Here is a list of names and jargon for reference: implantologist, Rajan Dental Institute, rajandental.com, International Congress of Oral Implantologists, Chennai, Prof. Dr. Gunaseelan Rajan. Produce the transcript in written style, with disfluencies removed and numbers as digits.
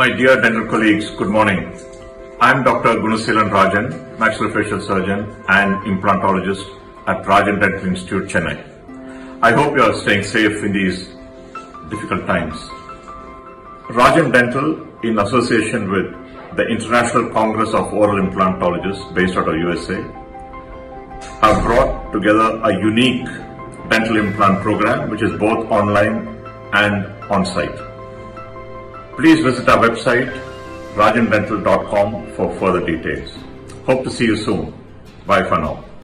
My dear dental colleagues, good morning. I am Dr. Gunaseelan Rajan, maxillofacial surgeon and implantologist at Rajan Dental Institute, Chennai. I hope you are staying safe in these difficult times. Rajan Dental, in association with the International Congress of Oral Implantologists based out of USA, have brought together a unique dental implant program which is both online and on-site. Please visit our website rajandental.com for further details. Hope to see you soon. Bye for now.